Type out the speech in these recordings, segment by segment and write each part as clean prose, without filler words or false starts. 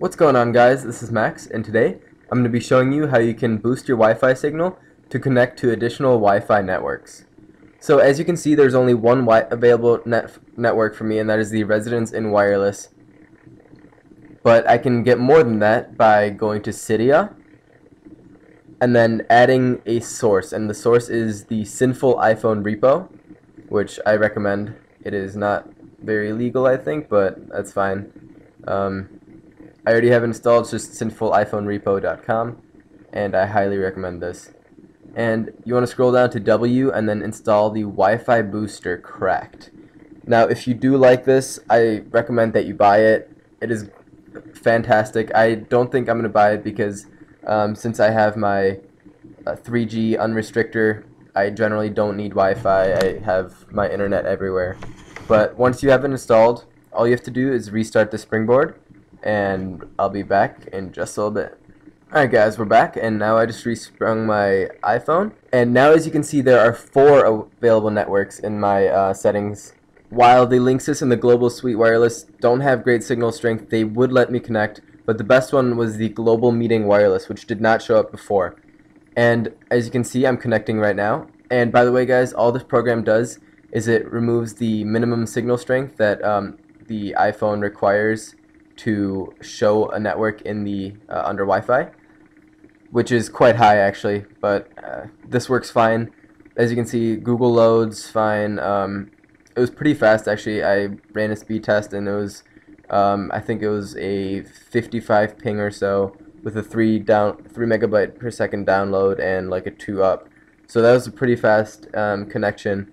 What's going on, guys? This is Max, and today I'm going to be showing you how you can boost your Wi-Fi signal to connect to additional Wi-Fi networks. So as you can see, there's only one available network for me, and that is the Residence in Wireless. But I can get more than that by going to Cydia and then adding a source, and the source is the sinfuliphonerepo, which I recommend. It is not very legal, I think, but that's fine. I already have installed, it's just sinfuliphonerepo.com, and I highly recommend this. And you want to scroll down to W and then install the Wi-Fi booster cracked. Now if you do like this, I recommend that you buy it. It is fantastic. I don't think I'm going to buy it because since I have my 3G unrestrictor, I generally don't need Wi-Fi. I have my internet everywhere. But once you have it installed, all you have to do is restart the springboard. And I'll be back in just a little bit. Alright guys, we're back, and now I just resprung my iPhone, and now as you can see there are 4 available networks in my settings. While the Linksys and the Global Suite Wireless don't have great signal strength, they would let me connect, but the best one was the Global Meeting Wireless, which did not show up before. And as you can see, I'm connecting right now. And by the way guys, all this program does is it removes the minimum signal strength that the iPhone requires to show a network in the under Wi-Fi, which is quite high actually, but this works fine. As you can see, Google loads fine. It was pretty fast actually. I ran a speed test and it was I think it was a 55 ping or so with a 3 megabyte per second download and like a 2 up. So that was a pretty fast connection,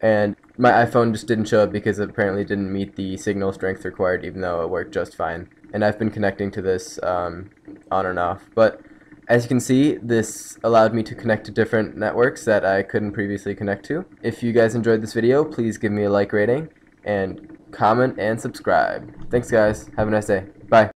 and my iPhone just didn't show up because it apparently didn't meet the signal strength required, even though it worked just fine. And I've been connecting to this on and off. But as you can see, this allowed me to connect to different networks that I couldn't previously connect to. If you guys enjoyed this video, please give me a like rating and comment and subscribe. Thanks guys. Have a nice day. Bye.